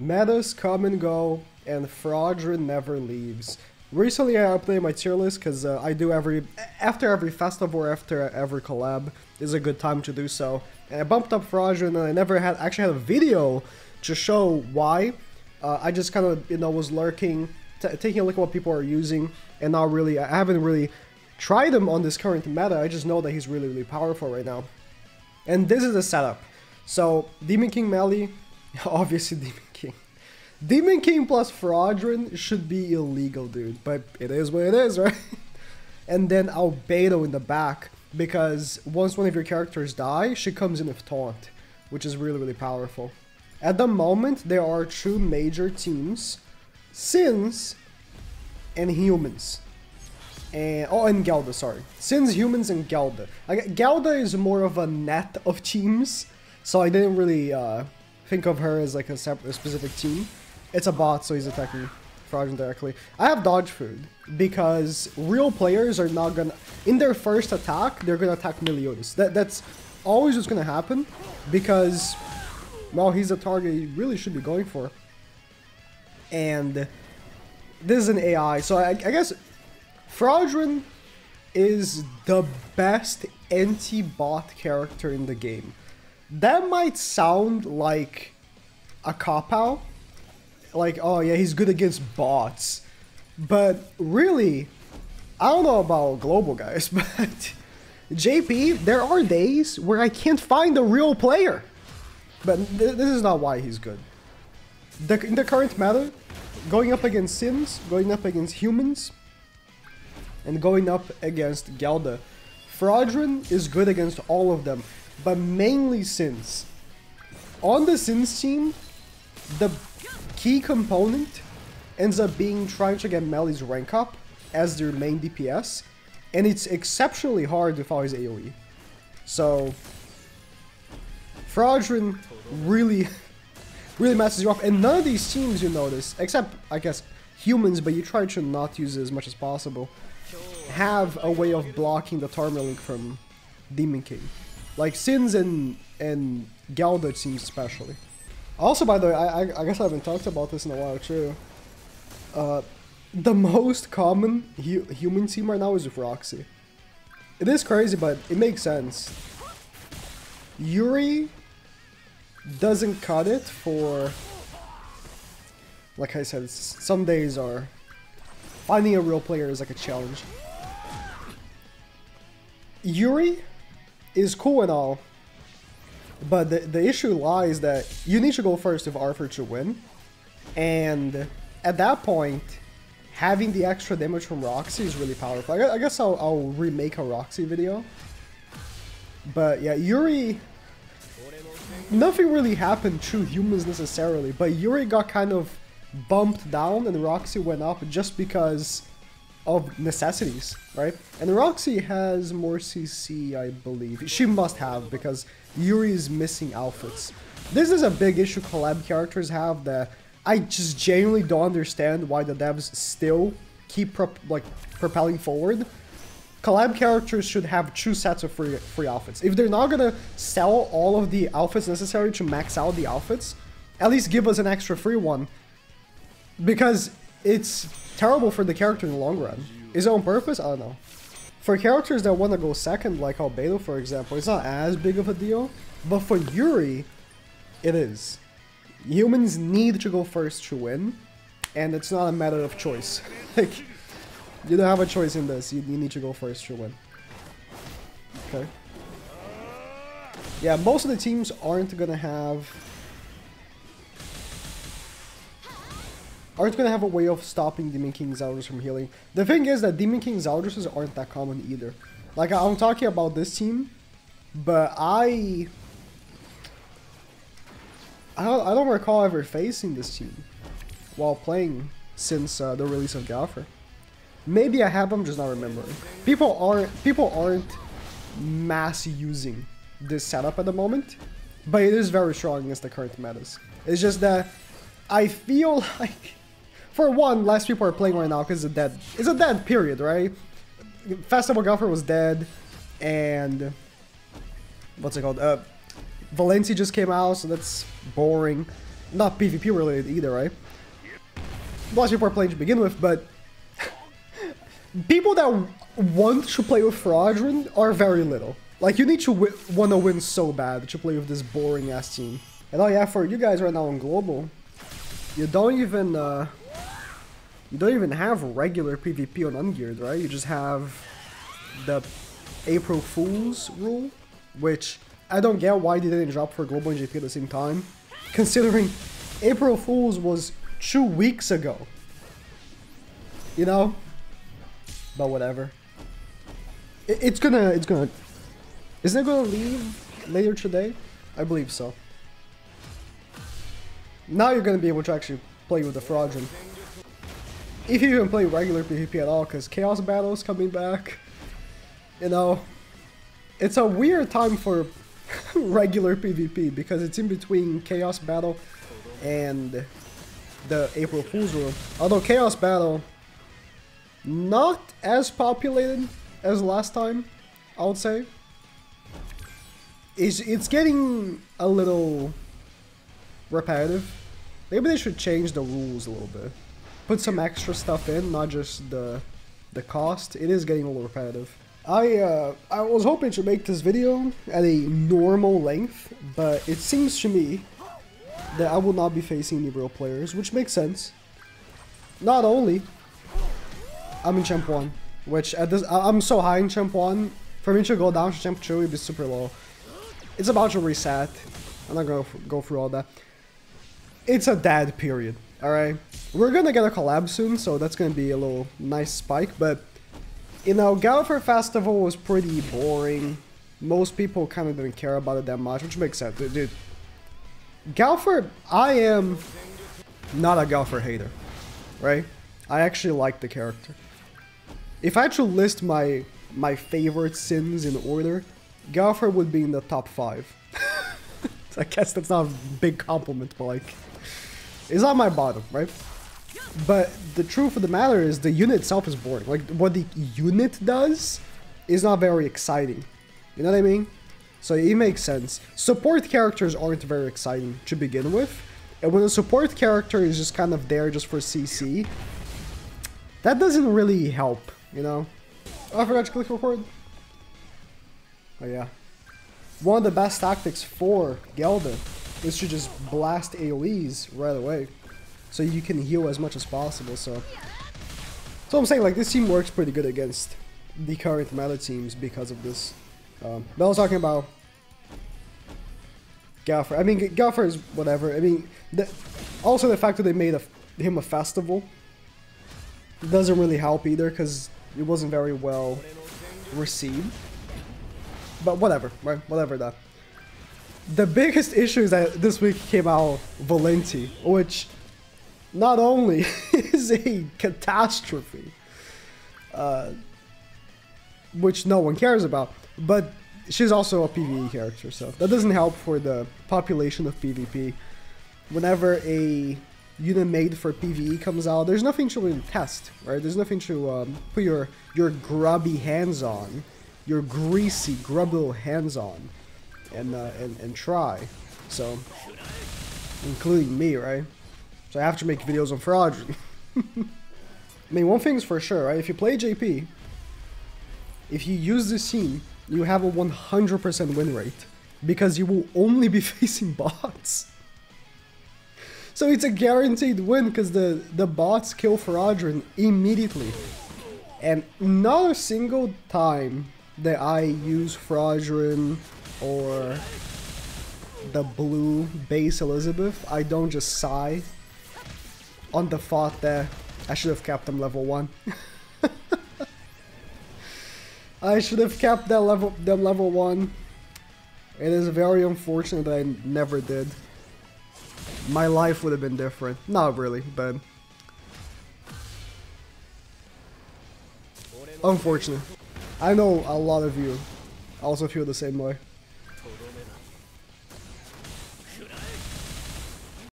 Metas come and go, and Fraudrin never leaves. Recently I updated my tier list because I do after every festival or after every collab is a good time to do so. And I bumped up Fraudrin, and I never had actually had a video to show why. I just kind of, you know, was lurking, taking a look at what people are using, and not really, I haven't really tried him on this current meta. I just know that he's really, really powerful right now. And this is the setup. So Demon King Melee, obviously Demon King. Demon King plus Fraudrin should be illegal, dude, but it is what it is, right? And then Albedo in the back, because once one of your characters die, she comes in with Taunt, which is really, really powerful. At the moment, there are two major teams, Sins and Humans. And, oh, and Gelda, sorry. Sins, Humans, and Gelda. Gelda is more of a net of teams, so I didn't really think of her as like a specific team. It's a bot, so he's attacking Fraudrin directly. I have dodge food, because real players are not gonna... In their first attack, they're gonna attack Meliodas. That's always what's gonna happen, because... Well, he's a target he really should be going for. And this is an AI, so I guess Fraudrin is the best anti-bot character in the game. That might sound like a cop-out. Like, oh yeah, he's good against bots. But really, I don't know about global guys, but JP, there are days where I can't find a real player. But this is not why he's good. In the current meta, going up against Sins, going up against Humans, and going up against Gelda, Fraudrin is good against all of them, but mainly Sins. On the Sins team, the key component ends up being trying to get Melee's rank up as their main DPS, and it's exceptionally hard to follow his AoE. So... Fraudrin really messes you up, and none of these teams, you notice, except, I guess, Humans, but you try to not use it as much as possible, have a way of blocking the Tarmilink from Demon King. Like, Sins and Gelda teams especially. Also, by the way, I guess I haven't talked about this in a while, too. The most common human team right now is with Roxy. It is crazy, but it makes sense. Yuri doesn't cut it for, like I said, some days are finding a real player is like a challenge. Yuri is cool and all, but the issue lies that you need to go first with Arthur to win, and at that point, having the extra damage from Roxy is really powerful. I guess I'll remake a Roxy video, but yeah, Yuri. Nothing really happened to Humans necessarily, but Yuri got kind of bumped down and Roxy went up just because of necessities, right? And Roxy has more CC, I believe. She must have, because Yuri is missing outfits. This is a big issue collab characters have that I just genuinely don't understand why the devs still keep propelling forward. Collab characters should have two sets of free outfits. If they're not gonna sell all of the outfits necessary to max out the outfits, at least give us an extra free one. Because it's terrible for the character in the long run. Is it on purpose? I don't know. For characters that want to go second, like Albedo, for example, it's not as big of a deal. But for Yuri, it is. Humans need to go first to win, and it's not a matter of choice. Like, you don't have a choice in this. You need to go first to win. Okay. Yeah, most of the teams aren't gonna have... aren't gonna have a way of stopping Demon King Zeldris from healing. The thing is that Demon King Zeldris aren't that common either. Like, I'm talking about this team, but I don't recall ever facing this team while playing since the release of Gopher. Maybe I have, I'm just not remembering. People aren't mass using this setup at the moment, but it is very strong against the current metas. It's just that I feel like, for one, less people are playing right now because it's a dead period, right? Festival Gopher was dead, and what's it called? Valencia just came out, so that's boring. not PvP related either, right? Lots of people are playing to begin with, but people that want to play with Fraudrin are very little. Like, you need to want to win so bad to play with this boring ass team. And oh yeah, for you guys right now on global, you don't even have regular PvP on ungeared, right? You just have the April Fool's rule, which I don't get why they didn't drop for global and JP at the same time, considering April Fool's was 2 weeks ago, you know? But whatever. Isn't it gonna leave later today? I believe so. Now you're gonna be able to actually play with the Fraudrin, if you even play regular PvP at all, because Chaos Battle's coming back. You know, it's a weird time for regular PvP, because it's in between Chaos Battle and the April Fool's Rule. Although Chaos Battle, not as populated as last time, I would say. It's getting a little repetitive. Maybe they should change the rules a little bit. Put some extra stuff in, not just the cost. It is getting a little repetitive. I was hoping to make this video at a normal length, but it seems to me that I will not be facing any real players, which makes sense. Not only, I'm in Champ 1, which at this, I'm so high in Champ 1, for me to go down to Champ 2 would be super low. It's about to reset. I'm not gonna go through all that. It's a dead period, alright? We're gonna get a collab soon, so that's gonna be a little nice spike, but you know, Gopher Festival was pretty boring. Most people kind of didn't care about it that much, which makes sense, dude. Gopher, I am not a Gopher hater, right? I actually like the character. If I had to list my favorite sins in order, Gopher would be in the top 5. I guess that's not a big compliment, but like, it's not my bottom, right? But the truth of the matter is the unit itself is boring. Like, what the unit does is not very exciting. You know what I mean? So it makes sense. Support characters aren't very exciting to begin with. And when a support character is just kind of there just for CC, that doesn't really help, you know? Oh, I forgot to click record. Oh yeah. One of the best tactics for Gelda is to just blast AoEs right away, so you can heal as much as possible. So I'm saying, like, this team works pretty good against the current meta teams because of this. But I was talking about Gopher. I mean, Gopher is whatever. I mean, also the fact that they made him a festival doesn't really help either, because it wasn't very well received. But whatever, right? Whatever that. The biggest issue is that this week came out Valenti, which not only is a catastrophe, which no one cares about, but she's also a PvE character, so that doesn't help for the population of PvP. Whenever a unit made for PvE comes out, there's nothing to really test, right? There's nothing to put your grubby hands on, your greasy, grubby little hands on, and try. So, including me, right? So I have to make videos on Fraudrin. I mean, one thing's for sure, right? If you play JP, if you use this team, you have a 100% win rate, because you will only be facing bots. So it's a guaranteed win, because the bots kill Fraudrin immediately. And not a single time that I use Fraudrin or the blue base Elizabeth, I don't just sigh on the thought that I should have kept them level 1. I should have kept them level 1. It is very unfortunate that I never did. My life would have been different. Not really, but unfortunate. I know a lot of you also feel the same way.